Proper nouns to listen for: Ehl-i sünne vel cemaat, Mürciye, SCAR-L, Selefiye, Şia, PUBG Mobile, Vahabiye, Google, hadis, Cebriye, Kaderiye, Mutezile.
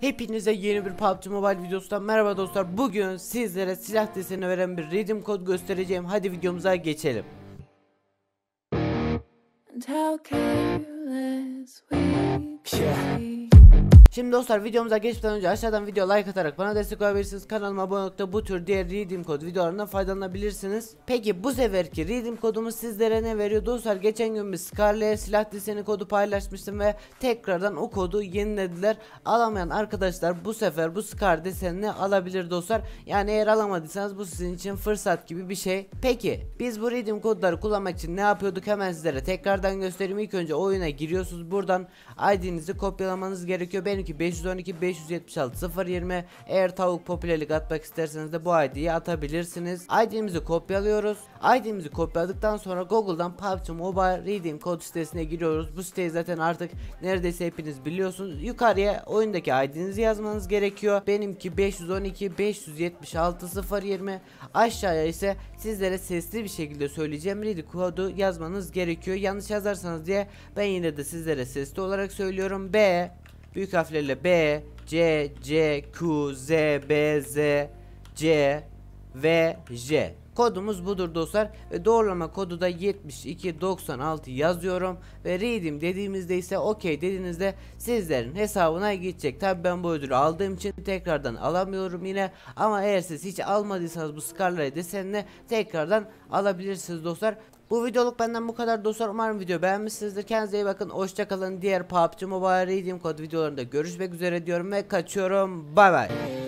Hepinize yeni bir PUBG Mobile videosundan merhaba dostlar. Bugün sizlere silah deseni veren bir redeem kod göstereceğim. Hadi videomuza geçelim. Şimdi dostlar videomuza geçmeden önce aşağıdan video like atarak bana destek olabilirsiniz. Kanalıma abone olup da bu tür diğer redeem kod videolarından faydalanabilirsiniz. Peki bu seferki redeem kodumuz sizlere ne veriyor? Dostlar geçen gün bir SCAR-L silah deseni kodu paylaşmıştım ve tekrardan o kodu yenilediler. Alamayan arkadaşlar bu sefer bu SCAR desenini alabilir dostlar. Yani eğer alamadıysanız bu sizin için fırsat gibi bir şey. Peki biz bu redeem kodları kullanmak için ne yapıyorduk? Hemen sizlere tekrardan göstereyim. İlk önce oyuna giriyorsunuz. Buradan ID'nizi kopyalamanız gerekiyor. Benim 512 576 020. Eğer tavuk popülerlik atmak isterseniz de bu ID'yi atabilirsiniz. ID'mizi kopyalıyoruz. ID'mizi kopyaladıktan sonra Google'dan PUBG Mobile redeem kod sitesine giriyoruz. Bu siteyi zaten artık neredeyse hepiniz biliyorsunuz. Yukarıya oyundaki ID'nizi yazmanız gerekiyor. Benimki 512 576 020. Aşağıya ise sizlere sesli bir şekilde söyleyeceğim redeem kodu yazmanız gerekiyor. Yanlış yazarsanız diye ben yine de sizlere sesli olarak söylüyorum. B büyük harflerle B, C, C, Q, Z, B, Z, C, V, J. Kodumuz budur dostlar. Doğrulama kodu da 7296 yazıyorum. Ve redeem dediğimizde ise okey dediğinizde sizlerin hesabına gidecek. Tabi ben bu ödülü aldığım için tekrardan alamıyorum yine. Ama eğer siz hiç almadıysanız bu SCAR-L desenini tekrardan alabilirsiniz dostlar. Bu videoluk benden bu kadar dostlar. Umarım video beğenmişsinizdir. Kendinize iyi bakın. Hoşça kalın. Diğer PUBG Mobile redeem kod videolarında görüşmek üzere diyorum ve kaçıyorum. Bay bay.